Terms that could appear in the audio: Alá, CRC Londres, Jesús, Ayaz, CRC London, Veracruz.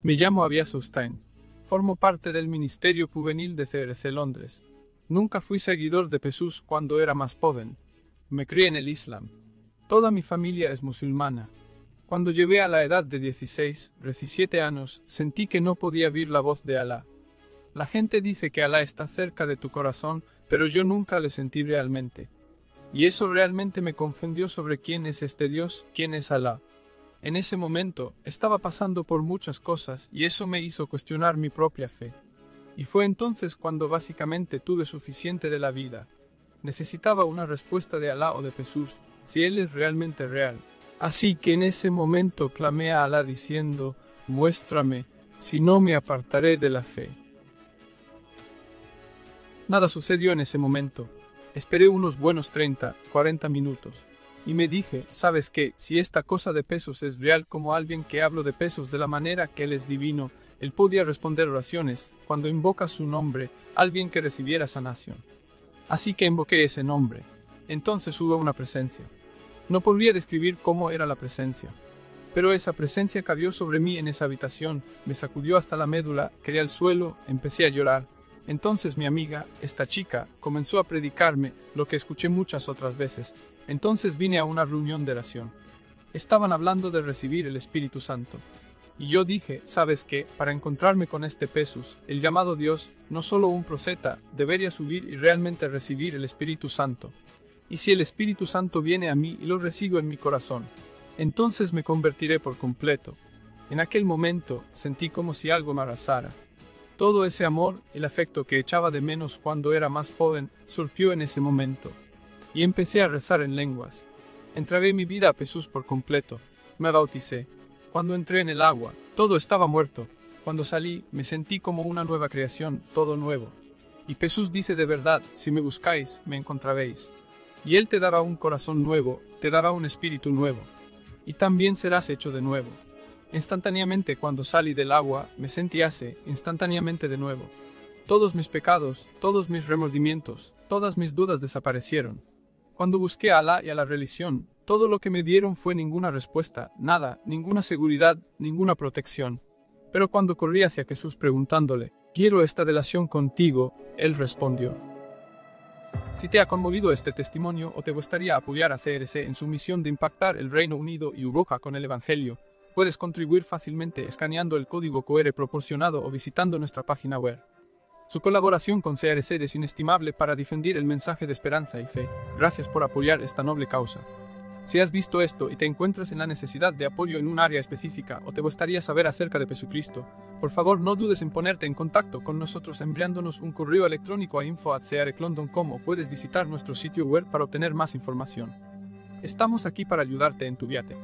Me llamo Ayaz. Formo parte del Ministerio Juvenil de CRC Londres. Nunca fui seguidor de Jesús cuando era más joven. Me crié en el Islam. Toda mi familia es musulmana. Cuando llegué a la edad de 17 años, sentí que no podía oír la voz de Alá. La gente dice que Alá está cerca de tu corazón, pero yo nunca le sentí realmente. Y eso realmente me confundió sobre quién es este Dios, quién es Alá. En ese momento, estaba pasando por muchas cosas y eso me hizo cuestionar mi propia fe. Y fue entonces cuando básicamente tuve suficiente de la vida. Necesitaba una respuesta de Alá o de Jesús, si Él es realmente real. Así que en ese momento clamé a Alá diciendo, muéstrame, si no me apartaré de la fe. Nada sucedió en ese momento. Esperé unos buenos 30 a 40 minutos. Y me dije, ¿sabes qué? Si esta cosa de Jesús es real, como alguien que habló de Jesús de la manera que Él es divino, Él podía responder oraciones cuando invoca su nombre, alguien que recibiera sanación. Así que invoqué ese nombre. Entonces hubo una presencia. No podría describir cómo era la presencia. Pero esa presencia cayó sobre mí en esa habitación, me sacudió hasta la médula, caí al suelo, empecé a llorar. Entonces mi amiga, esta chica, comenzó a predicarme, lo que escuché muchas otras veces. Entonces vine a una reunión de oración. Estaban hablando de recibir el Espíritu Santo. Y yo dije, ¿sabes qué? Para encontrarme con este Jesús, el llamado Dios, no solo un profeta, debería subir y realmente recibir el Espíritu Santo. Y si el Espíritu Santo viene a mí y lo recibo en mi corazón, entonces me convertiré por completo. En aquel momento, sentí como si algo me arrasara. Todo ese amor, el afecto que echaba de menos cuando era más joven, surgió en ese momento. Y empecé a rezar en lenguas. Entregué mi vida a Jesús por completo. Me bauticé. Cuando entré en el agua, todo estaba muerto. Cuando salí, me sentí como una nueva creación, todo nuevo. Y Jesús dice de verdad, si me buscáis, me encontraréis. Y Él te dará un corazón nuevo, te dará un espíritu nuevo. Y también serás hecho de nuevo. Instantáneamente cuando salí del agua, me sentí instantáneamente de nuevo. Todos mis pecados, todos mis remordimientos, todas mis dudas desaparecieron. Cuando busqué a Alá y a la religión, todo lo que me dieron fue ninguna respuesta, nada, ninguna seguridad, ninguna protección. Pero cuando corrí hacia Jesús preguntándole, quiero esta relación contigo, Él respondió. Si te ha conmovido este testimonio o te gustaría apoyar a CRC en su misión de impactar el Reino Unido y Europa con el Evangelio, puedes contribuir fácilmente escaneando el código QR proporcionado o visitando nuestra página web. Su colaboración con CRC es inestimable para difundir el mensaje de esperanza y fe. Gracias por apoyar esta noble causa. Si has visto esto y te encuentras en la necesidad de apoyo en un área específica o te gustaría saber acerca de Jesucristo, por favor no dudes en ponerte en contacto con nosotros enviándonos un correo electrónico a info@crclondon.com o puedes visitar nuestro sitio web para obtener más información. Estamos aquí para ayudarte en tu viaje.